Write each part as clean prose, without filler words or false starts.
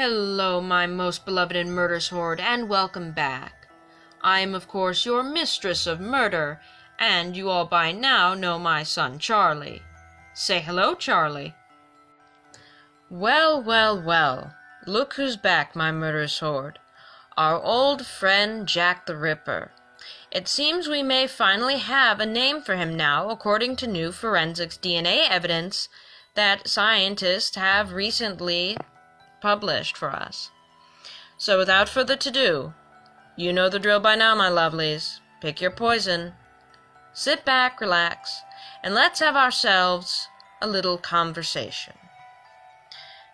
Hello, my most beloved and murderous horde, and welcome back. I am, of course, your mistress of murder, and you all by now know my son, Charlie. Say hello, Charlie. Well, well, well, look who's back, my murderous horde. Our old friend, Jack the Ripper. It seems we may finally have a name for him now, according to new forensics DNA evidence that scientists have recently published for us. So without further to-do, you know the drill by now, my lovelies. Pick your poison, sit back, relax, and let's have ourselves a little conversation.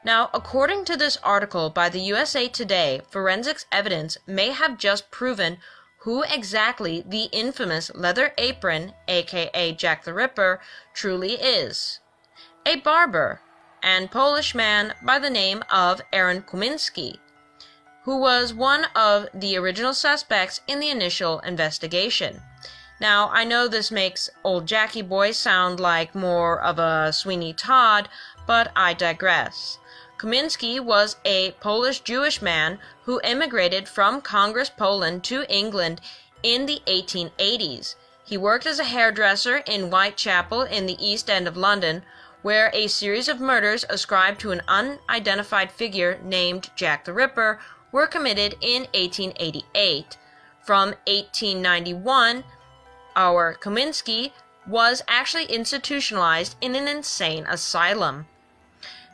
Now, according to this article by the USA Today, forensics evidence may have just proven who exactly the infamous Leather Apron, aka Jack the Ripper, truly is. A barber and Polish man by the name of Aaron Kosminski, who was one of the original suspects in the initial investigation. Now, I know this makes old Jackie Boy sound like more of a Sweeney Todd, but I digress. Kosminski was a Polish-Jewish man who emigrated from Congress, Poland to England in the 1880s. He worked as a hairdresser in Whitechapel in the East End of London, where a series of murders ascribed to an unidentified figure named Jack the Ripper were committed in 1888. From 1891, our Kosminski was actually institutionalized in an insane asylum.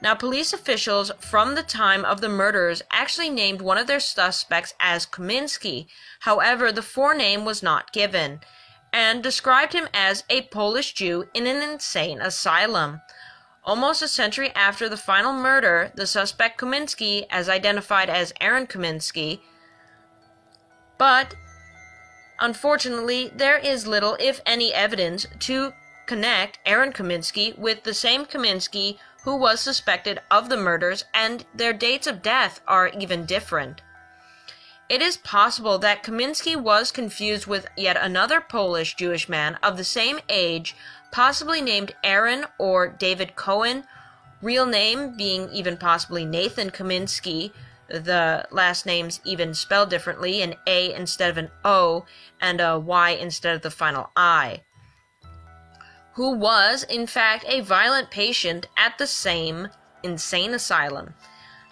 Now, police officials from the time of the murders actually named one of their suspects as Kosminski. However, the forename was not given, and described him as a Polish Jew in an insane asylum. Almost a century after the final murder, the suspect Kosminski, as identified as Aaron Kosminski, but unfortunately there is little, if any, evidence to connect Aaron Kosminski with the same Kosminski who was suspected of the murders, and their dates of death are even different. It is possible that Kosminski was confused with yet another Polish Jewish man of the same age, possibly named Aaron or David Cohen, real name being even possibly Nathan Kosminski, the last names even spelled differently, an A instead of an O, and a Y instead of the final I, who was, in fact, a violent patient at the same insane asylum.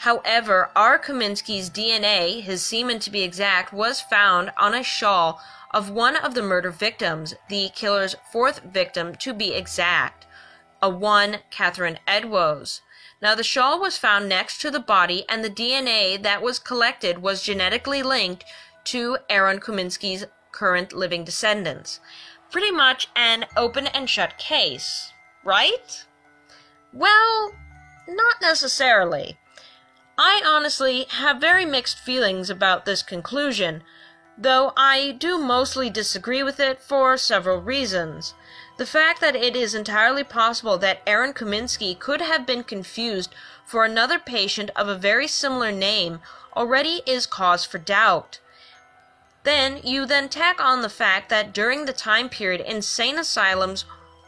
However, our Kosminski's DNA, his semen to be exact, was found on a shawl of one of the murder victims, the killer's fourth victim to be exact, a one Catherine Eddowes. Now, the shawl was found next to the body, and the DNA that was collected was genetically linked to Aaron Kosminski's current living descendants. Pretty much an open and shut case, right? Well, not necessarily. I honestly have very mixed feelings about this conclusion, though I do mostly disagree with it for several reasons. The fact that it is entirely possible that Aaron Kosminski could have been confused for another patient of a very similar name already is cause for doubt. Then you tack on the fact that during the time period, insane asylums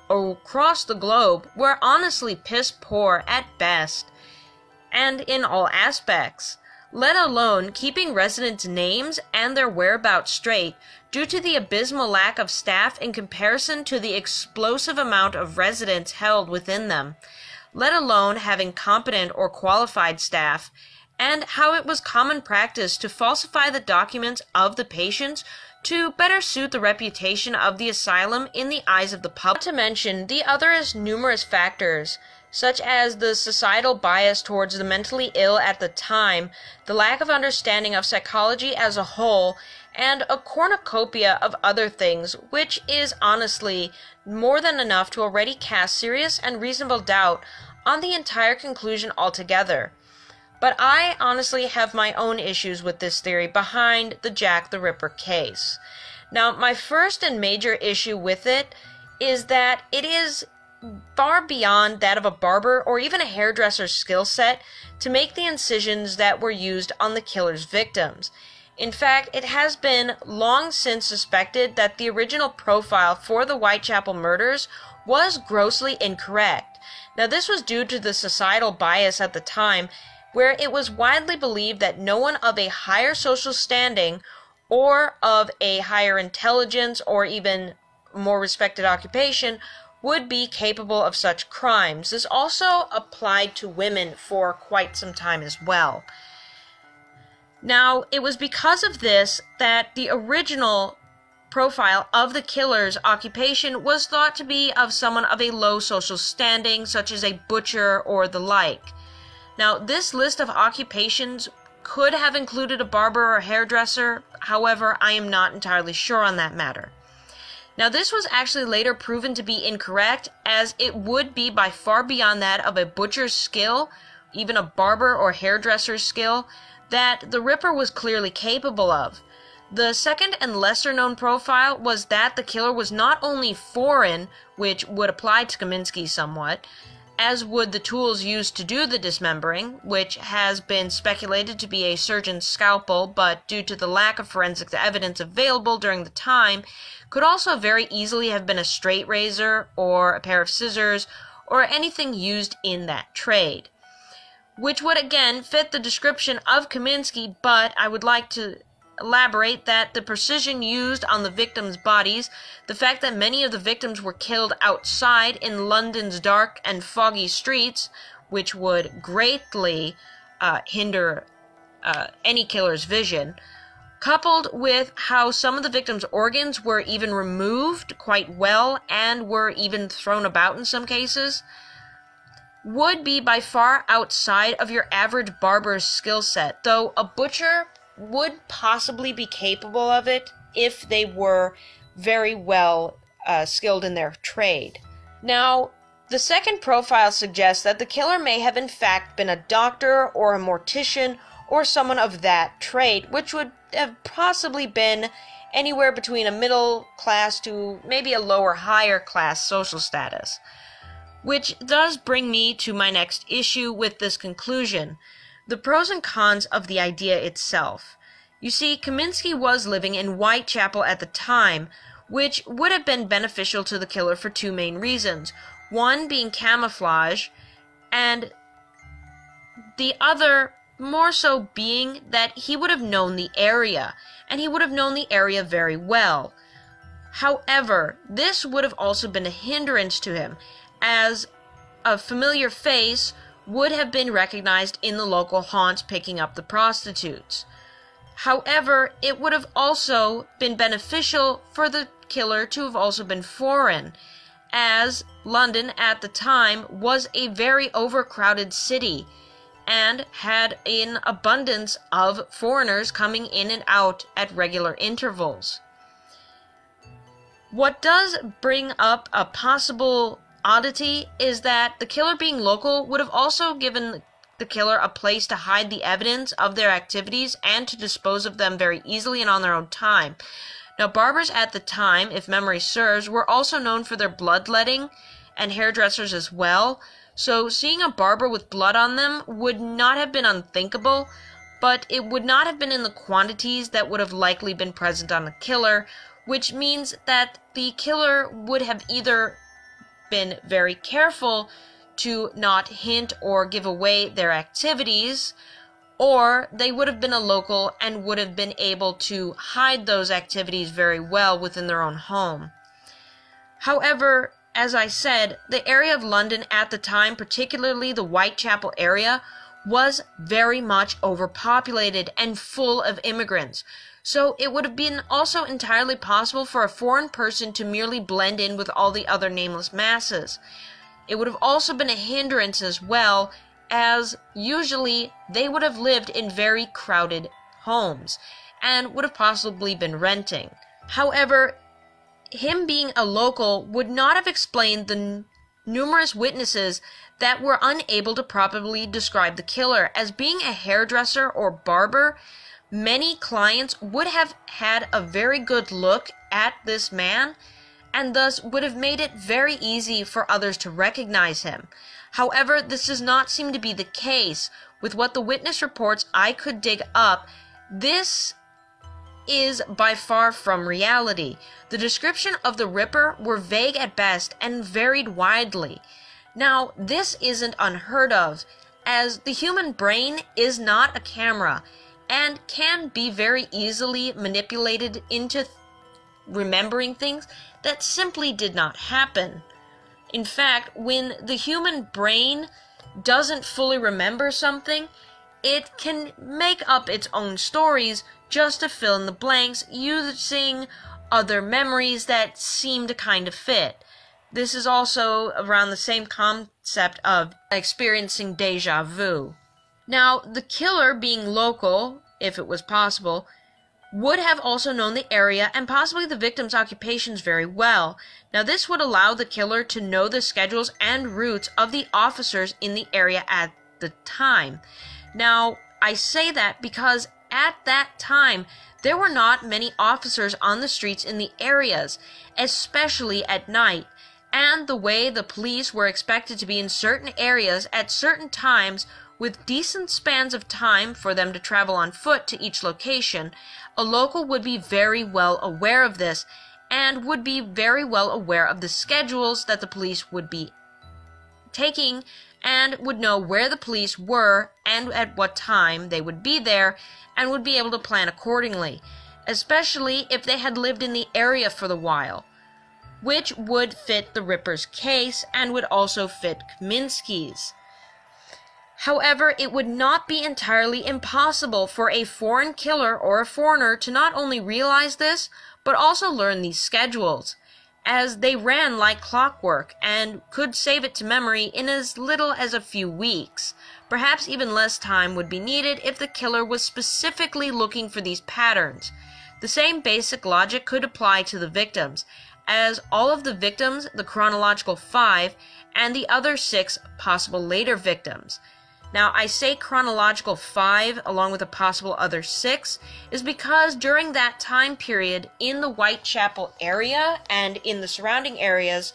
across the globe were honestly piss poor at best, and in all aspects, let alone keeping residents' names and their whereabouts straight, due to the abysmal lack of staff in comparison to the explosive amount of residents held within them, let alone having competent or qualified staff, and how it was common practice to falsify the documents of the patients to better suit the reputation of the asylum in the eyes of the public. Not to mention the other numerous factors, such as the societal bias towards the mentally ill at the time, the lack of understanding of psychology as a whole, and a cornucopia of other things, which is honestly more than enough to already cast serious and reasonable doubt on the entire conclusion altogether. But I honestly have my own issues with this theory behind the Jack the Ripper case. Now, my first and major issue with it is that it is far beyond that of a barber or even a hairdresser's skill set to make the incisions that were used on the killer's victims. In fact, it has been long since suspected that the original profile for the Whitechapel murders was grossly incorrect. Now, this was due to the societal bias at the time where it was widely believed that no one of a higher social standing or of a higher intelligence or even more respected occupation would be capable of such crimes. This also applied to women for quite some time as well. Now, it was because of this that the original profile of the killer's occupation was thought to be of someone of a low social standing, such as a butcher or the like. Now, this list of occupations could have included a barber or a hairdresser. However, I am not entirely sure on that matter. Now, this was actually later proven to be incorrect, as it would be by far beyond that of a butcher's skill, even a barber or hairdresser's skill, that the Ripper was clearly capable of. The second and lesser-known profile was that the killer was not only foreign, which would apply to Kosminski somewhat, as would the tools used to do the dismembering, which has been speculated to be a surgeon's scalpel, but due to the lack of forensic evidence available during the time, could also very easily have been a straight razor or a pair of scissors or anything used in that trade, which would again fit the description of Kosminski. But I would like to elaborate that the precision used on the victims' bodies, the fact that many of the victims were killed outside in London's dark and foggy streets, which would greatly hinder any killer's vision, coupled with how some of the victims' organs were even removed quite well and were even thrown about in some cases, would be by far outside of your average barber's skill set, though a butcher would possibly be capable of it if they were very well skilled in their trade. Now, the second profile suggests that the killer may have in fact been a doctor or a mortician or someone of that trade, which would have possibly been anywhere between a middle class to maybe a lower higher class social status. Which does bring me to my next issue with this conclusion: the pros and cons of the idea itself. You see, Kosminski was living in Whitechapel at the time, which would have been beneficial to the killer for two main reasons. One being camouflage, and the other more so being that he would have known the area, and he would have known the area very well. However, this would have also been a hindrance to him, as a familiar face would have been recognized in the local haunts picking up the prostitutes. However, it would have also been beneficial for the killer to have also been foreign, as London at the time was a very overcrowded city and had an abundance of foreigners coming in and out at regular intervals. What does bring up a possible oddity is that the killer being local would have also given the killer a place to hide the evidence of their activities and to dispose of them very easily and on their own time. Now, barbers at the time, if memory serves, were also known for their bloodletting, and hairdressers as well, so seeing a barber with blood on them would not have been unthinkable, but it would not have been in the quantities that would have likely been present on the killer, which means that the killer would have either been very careful to not hint or give away their activities, or they would have been a local and would have been able to hide those activities very well within their own home. However, as I said, the area of London at the time, particularly the Whitechapel area, was very much overpopulated and full of immigrants. So it would have been also entirely possible for a foreign person to merely blend in with all the other nameless masses. It would have also been a hindrance as well, as usually they would have lived in very crowded homes and would have possibly been renting. However, him being a local would not have explained the numerous witnesses that were unable to properly describe the killer. As being a hairdresser or barber, many clients would have had a very good look at this man and thus would have made it very easy for others to recognize him. However, this does not seem to be the case. With what the witness reports I could dig up, this is by far from reality. The description of the Ripper were vague at best and varied widely. Now, this isn't unheard of, as the human brain is not a camera and can be very easily manipulated into remembering things that simply did not happen. In fact, when the human brain doesn't fully remember something, it can make up its own stories just to fill in the blanks using other memories that seem to kind of fit. This is also around the same concept of experiencing déjà vu. Now, the killer, being local, if it was possible, would have also known the area and possibly the victim's occupations very well. Now, this would allow the killer to know the schedules and routes of the officers in the area at the time. Now, I say that because at that time, there were not many officers on the streets in the areas, especially at night. And the way the police were expected to be in certain areas at certain times with decent spans of time for them to travel on foot to each location, a local would be very well aware of this and would be very well aware of the schedules that the police would be taking and would know where the police were and at what time they would be there and would be able to plan accordingly, especially if they had lived in the area for the while, which would fit the Ripper's case and would also fit Kosminski's. However, it would not be entirely impossible for a foreign killer or a foreigner to not only realize this, but also learn these schedules, as they ran like clockwork and could save it to memory in as little as a few weeks. Perhaps even less time would be needed if the killer was specifically looking for these patterns. The same basic logic could apply to the victims, as all of the victims, the chronological 5, and the other 6 possible later victims. Now, I say chronological 5 along with a possible other 6 is because during that time period in the Whitechapel area and in the surrounding areas,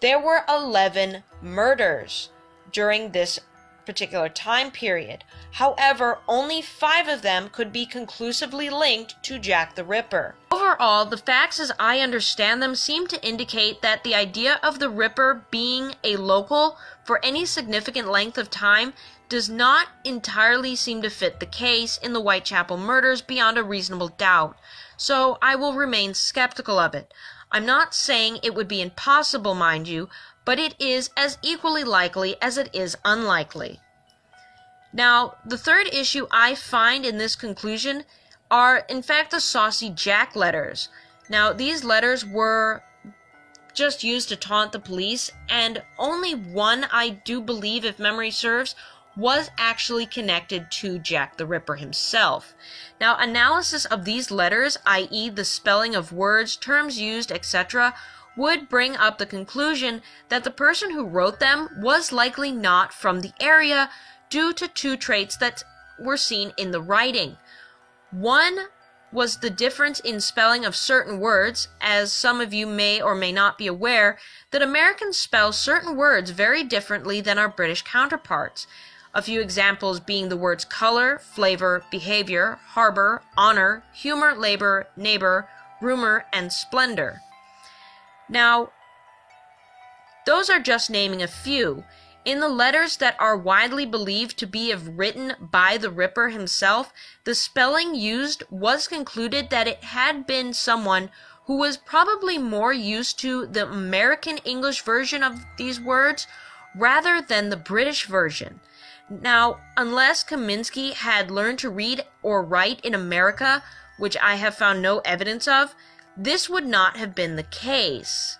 there were 11 murders during this particular time period. However, only 5 of them could be conclusively linked to Jack the Ripper. Overall, the facts as I understand them seem to indicate that the idea of the Ripper being a local for any significant length of time does not entirely seem to fit the case in the Whitechapel murders beyond a reasonable doubt, so I will remain skeptical of it. I'm not saying it would be impossible, mind you, but it is as equally likely as it is unlikely. Now, the third issue I find in this conclusion are, in fact, the Saucy Jack letters. Now, these letters were just used to taunt the police, and only one, I do believe, if memory serves, was actually connected to Jack the Ripper himself. Now, analysis of these letters, i.e. the spelling of words, terms used, etc., would bring up the conclusion that the person who wrote them was likely not from the area due to 2 traits that were seen in the writing. One was the difference in spelling of certain words, as some of you may or may not be aware that Americans spell certain words very differently than our British counterparts. A few examples being the words color, flavor, behavior, harbor, honor, humor, labor, neighbor, rumor, and splendor. Now, those are just naming a few. In the letters that are widely believed to be written by the Ripper himself, the spelling used was concluded that it had been someone who was probably more used to the American English version of these words rather than the British version. Now, unless Kosminski had learned to read or write in America, which I have found no evidence of, this would not have been the case,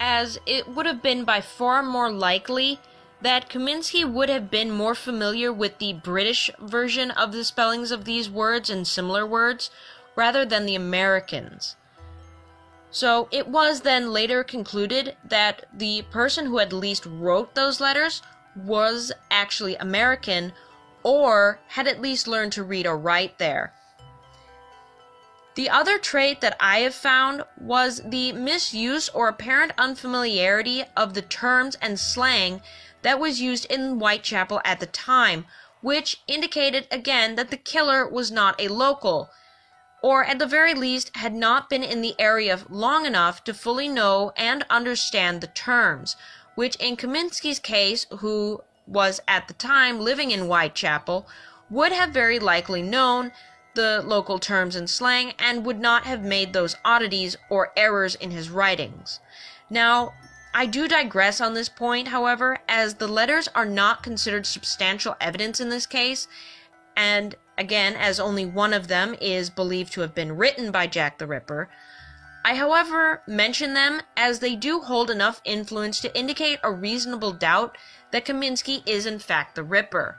as it would have been by far more likely that Kosminski would have been more familiar with the British version of the spellings of these words and similar words rather than the Americans. So it was then later concluded that the person who at least wrote those letters was actually American or had at least learned to read or write there. The other trait that I have found was the misuse or apparent unfamiliarity of the terms and slang that was used in Whitechapel at the time, which indicated again that the killer was not a local, or at the very least had not been in the area long enough to fully know and understand the terms, which in Kosminski's case, who was at the time living in Whitechapel would have very likely known the local terms and slang and would not have made those oddities or errors in his writings. Now, I do digress on this point, however, as the letters are not considered substantial evidence in this case, and again, as only one of them is believed to have been written by Jack the Ripper. I, however, mention them as they do hold enough influence to indicate a reasonable doubt that Kosminski is in fact the Ripper.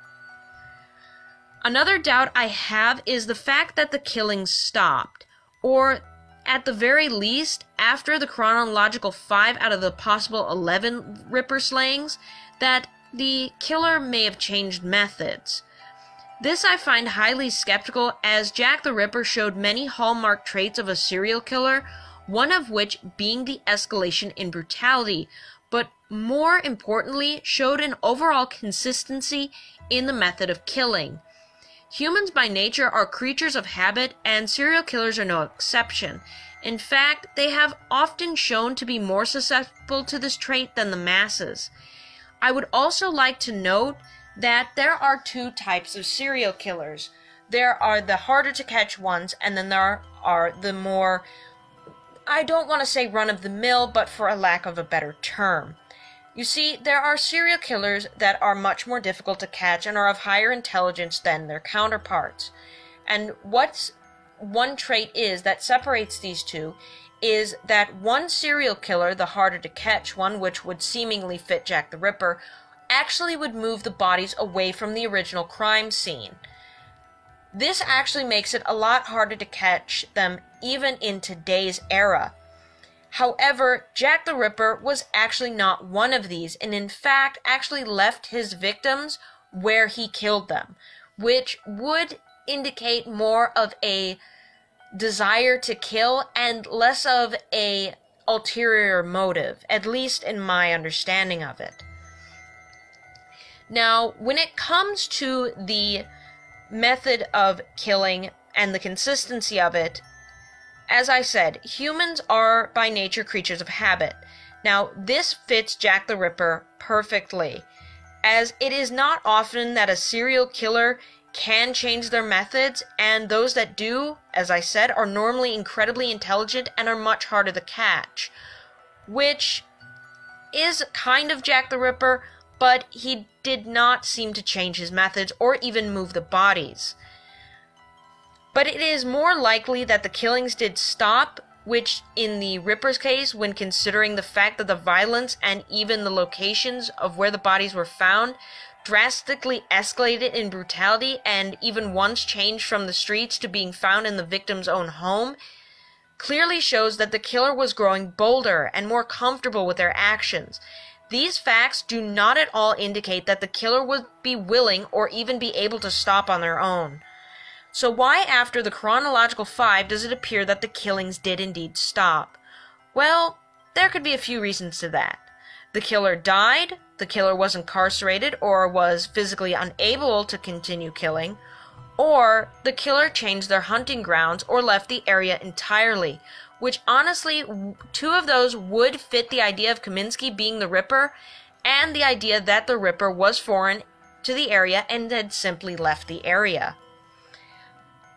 Another doubt I have is the fact that the killings stopped, or at the very least, after the chronological 5 out of the possible 11 Ripper slayings, that the killer may have changed methods. This I find highly skeptical, as Jack the Ripper showed many hallmark traits of a serial killer, one of which being the escalation in brutality, but more importantly, showed an overall consistency in the method of killing. Humans by nature are creatures of habit, and serial killers are no exception. In fact, they have often shown to be more susceptible to this trait than the masses. I would also like to note that there are 2 types of serial killers. There are the harder to catch ones, and then there are the more, I don't want to say run-of-the-mill, but for a lack of a better term. You see, there are serial killers that are much more difficult to catch and are of higher intelligence than their counterparts. And what one trait is that separates these two is that one serial killer, the harder to catch one, which would seemingly fit Jack the Ripper, actually would move the bodies away from the original crime scene. This actually makes it a lot harder to catch them even in today's era. However, Jack the Ripper was actually not one of these, and in fact actually left his victims where he killed them, which would indicate more of a desire to kill and less of an ulterior motive, at least in my understanding of it. Now, when it comes to the method of killing and the consistency of it, as I said, humans are by nature creatures of habit. Now, this fits Jack the Ripper perfectly, as it is not often that a serial killer can change their methods, and those that do, as I said, are normally incredibly intelligent and are much harder to catch, which is kind of Jack the Ripper, but he did not seem to change his methods or even move the bodies. But it is more likely that the killings did stop, which in the Ripper's case, when considering the fact that the violence and even the locations of where the bodies were found drastically escalated in brutality and even once changed from the streets to being found in the victim's own home, clearly shows that the killer was growing bolder and more comfortable with their actions. These facts do not at all indicate that the killer would be willing or even be able to stop on their own. So why, after the chronological 5, does it appear that the killings did indeed stop? Well, there could be a few reasons to that. The killer died, the killer was incarcerated or was physically unable to continue killing, or the killer changed their hunting grounds or left the area entirely, which honestly, 2 of those would fit the idea of Kosminski being the Ripper and the idea that the Ripper was foreign to the area and had simply left the area.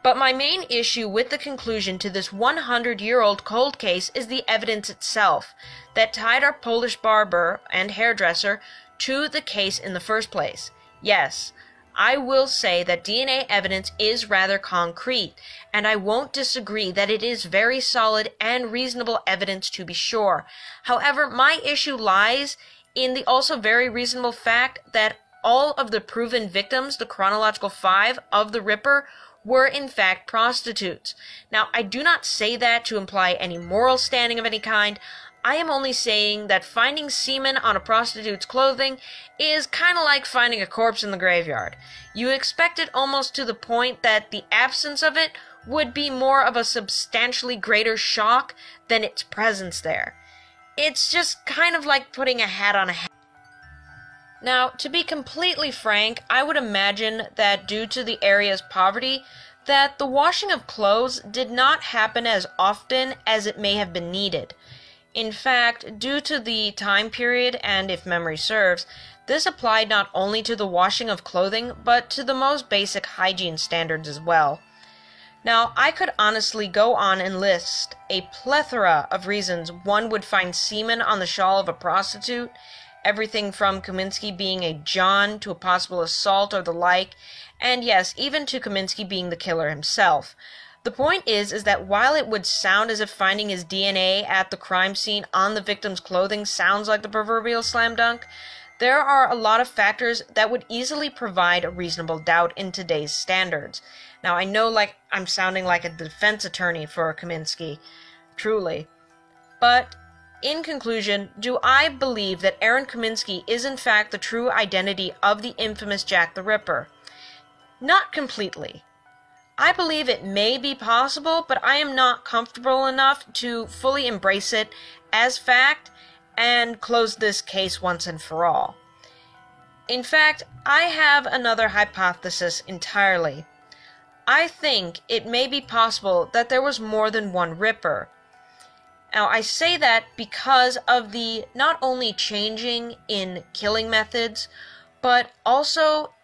But my main issue with the conclusion to this 100-year-old cold case is the evidence itself that tied our Polish barber and hairdresser to the case in the first place. Yes, I will say that DNA evidence is rather concrete, and I won't disagree that it is very solid and reasonable evidence to be sure. However, my issue lies in the also very reasonable fact that all of the proven victims, the chronological 5 of the Ripper, were in fact prostitutes. Now, I do not say that to imply any moral standing of any kind. I am only saying that finding semen on a prostitute's clothing is kind of like finding a corpse in the graveyard. You expect it almost to the point that the absence of it would be more of a substantially greater shock than its presence there. It's just kind of like putting a hat on a hat. Now, to be completely frank, I would imagine that due to the area's poverty, that the washing of clothes did not happen as often as it may have been needed. In fact, due to the time period, and if memory serves, this applied not only to the washing of clothing, but to the most basic hygiene standards as well. Now, I could honestly go on and list a plethora of reasons one would find semen on the shawl of a prostitute, everything from Kosminski being a John to a possible assault or the like, and yes, even to Kosminski being the killer himself. The point is that while it would sound as if finding his DNA at the crime scene on the victim's clothing sounds like the proverbial slam dunk, there are a lot of factors that would easily provide a reasonable doubt in today's standards. Now, I know I'm sounding like a defense attorney for Kosminski, truly. But, in conclusion, do I believe that Aaron Kosminski is in fact the true identity of the infamous Jack the Ripper? Not completely. I believe it may be possible, but I am not comfortable enough to fully embrace it as fact and close this case once and for all. In fact, I have another hypothesis entirely. I think it may be possible that there was more than one Ripper. Now, I say that because of the not only changing in killing methods, but also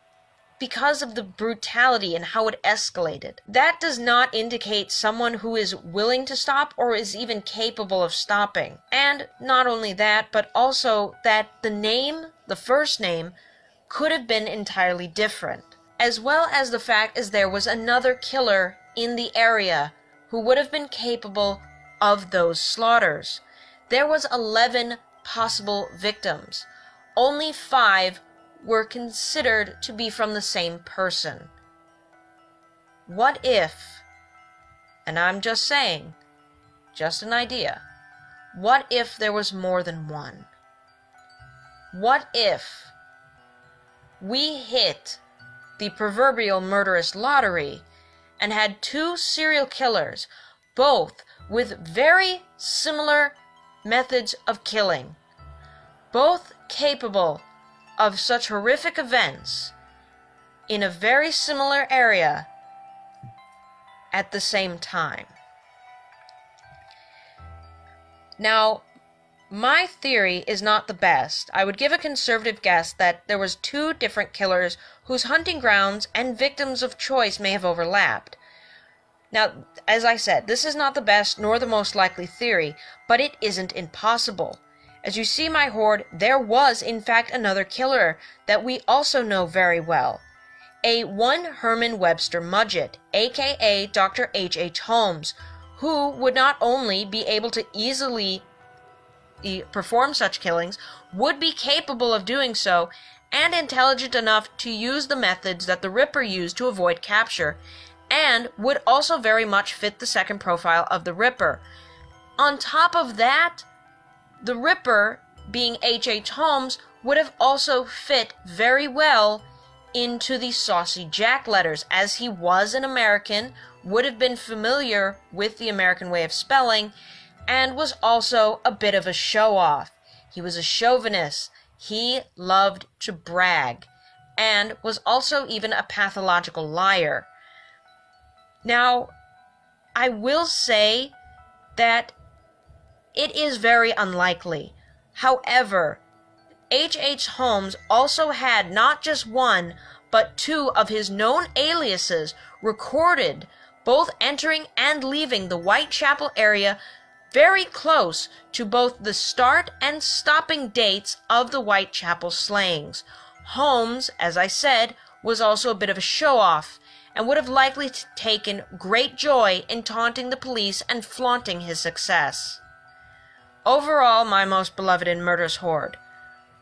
because of the brutality and how it escalated. That does not indicate someone who is willing to stop or is even capable of stopping. And not only that, but also that the name, the first name, could have been entirely different. As well as the fact is there was another killer in the area who would have been capable of those slaughters. There was 11 possible victims. Only 5 were considered to be from the same person. What if, and I'm just saying, just an idea, what if there was more than one? What if we hit the proverbial murderous lottery and had 2 serial killers, both with very similar methods of killing, both capable of such horrific events in a very similar area at the same time? Now, my theory is not the best. I would give a conservative guess that there was 2 different killers whose hunting grounds and victims of choice may have overlapped. Now, as I said, this is not the best nor the most likely theory, but it isn't impossible. As you see, my horde, there was in fact another killer that we also know very well. A one Herman Webster Mudgett, aka Dr. H.H. Holmes, who would not only be able to easily perform such killings, would be capable of doing so, and intelligent enough to use the methods that the Ripper used to avoid capture, and would also very much fit the second profile of the Ripper. On top of that, the Ripper, being H.H. Holmes, would have also fit very well into the Saucy Jack letters, as he was an American, would have been familiar with the American way of spelling, and was also a bit of a show-off. He was a chauvinist. He loved to brag, and was also even a pathological liar. Now, I will say that it is very unlikely. However, H.H. Holmes also had not just one, but 2 of his known aliases recorded, both entering and leaving the Whitechapel area very close to both the start and stopping dates of the Whitechapel slayings. Holmes, as I said, was also a bit of a show-off, and would have likely taken great joy in taunting the police and flaunting his success. Overall, my most beloved and murderous horde,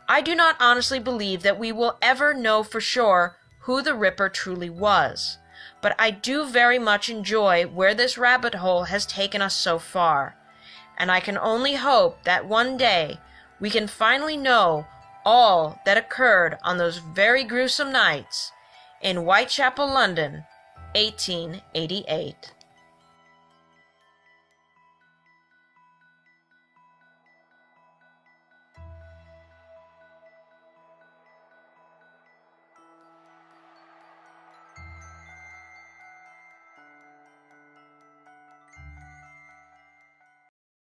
I do not honestly believe that we will ever know for sure who the Ripper truly was, but I do very much enjoy where this rabbit hole has taken us so far, and I can only hope that one day we can finally know all that occurred on those very gruesome nights in Whitechapel, London, 1888.